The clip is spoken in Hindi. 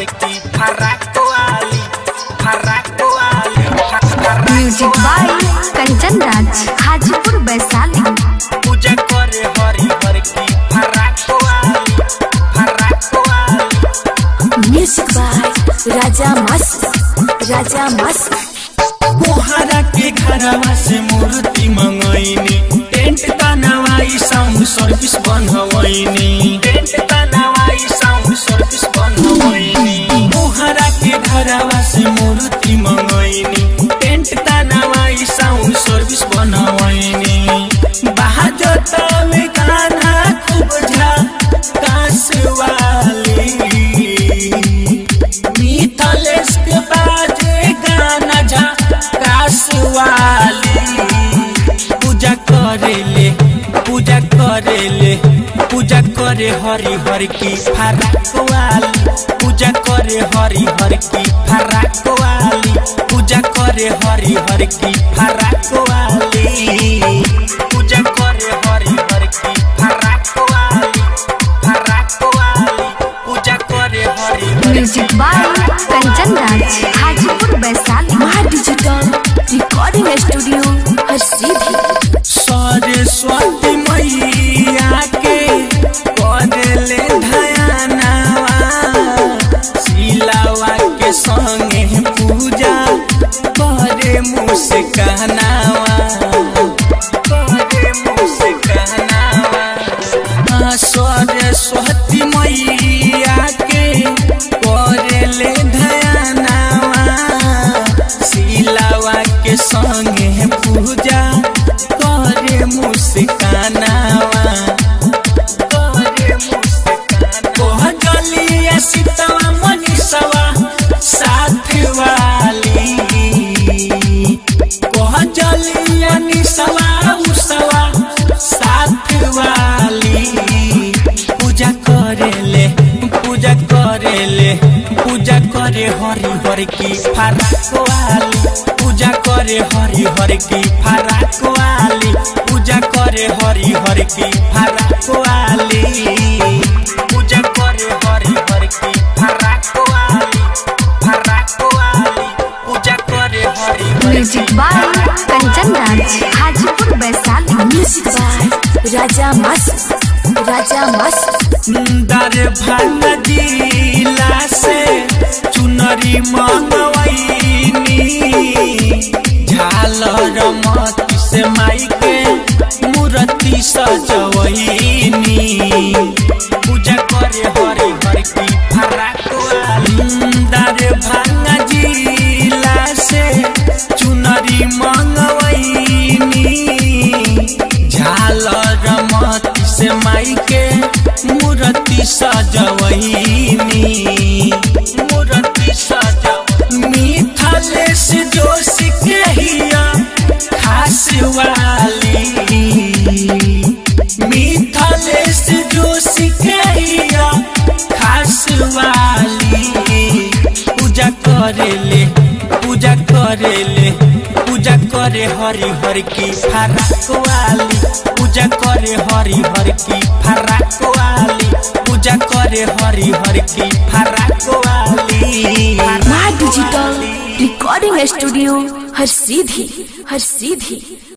की म्यूजिक बाय कंचन राज हाजीपुर बैसाली। पूजा करे हरि हर की म्यूजिक बाय राजा मसूम। राजा मसूम कोहरा के घरवा से मूर्ति मंगईनी, टेंट तनावाई साउंड सर्विस बनवईनी, टेंट तनावाई साउंड सर्विस बनवईनी। कोहरा के घरवा से मूर्ति मंगईनी, टेंट तनावाई साउंड सर्विस बनवईनी। बहाजो तमे गाना खूब झा कास वाली मिथलेश के बाजे गाना झा वाली। पूजा करेले पूजा करेले पूजा करे हरि हर की फराक वाली, पूजा करे हरि हर की फराक वाली, पूजा करे हरि हर की फराक वाली, पूजा करे हरि हर की फराक वाली, फराक वाली, पूजा करे Hari Har. Music by Kanchan Raj Hajipur Vaishali. Maha digital recording studio और सीधी सरस्वती मैया के करेले धयानावा सिलावा के संगे पूजा करे मुस्कानावा करे मुस्कानावा। सरस्वती मैया के करेले संगे पूजा करे मुस्कानावा करे मुस्कानावा। कोह गलिया सीतवा मनीषवा साथ वाली, कोह गलिया निषवा उसवा साथ वाली। पूजा करेले पूजा करेले पूजा करे हरि हर की फराक वाली, पूजा करे हरि हर की फराक वाली, पूजा करे हरि हर की फराक वाली, पूजा करे हरि हर की फराक वाली, फराक वाली, पूजा करे Hari Har. Music by Kanchan Raj Hajipur Vaishali. Music by Raja Masoom. Raja मासूम दरबार नदीला से चुनरी मंगवाईनी, झालर मोती से माई के मूर्ति सजवईनी। पूजा करे हरि हर की फराक वाली, दरभंगा जिला से चुनरी मंगवाईनी, झालर मोती से माई के मूर्ति सजवईनी। मूर्ति सजा मिथलेश जोशी के हिया खास वाली, मिथलेश जोशी के हिया खास वाली। पूजा करेले पूजा करेले पूजा करे हरि हर की फराक वाली, पूजा करे हरि हर की फराक वाली, पूजा करे हरि हर की फराक वाली। माँ डिजिटल रिकॉर्डिंग स्टूडियो हर सीधी।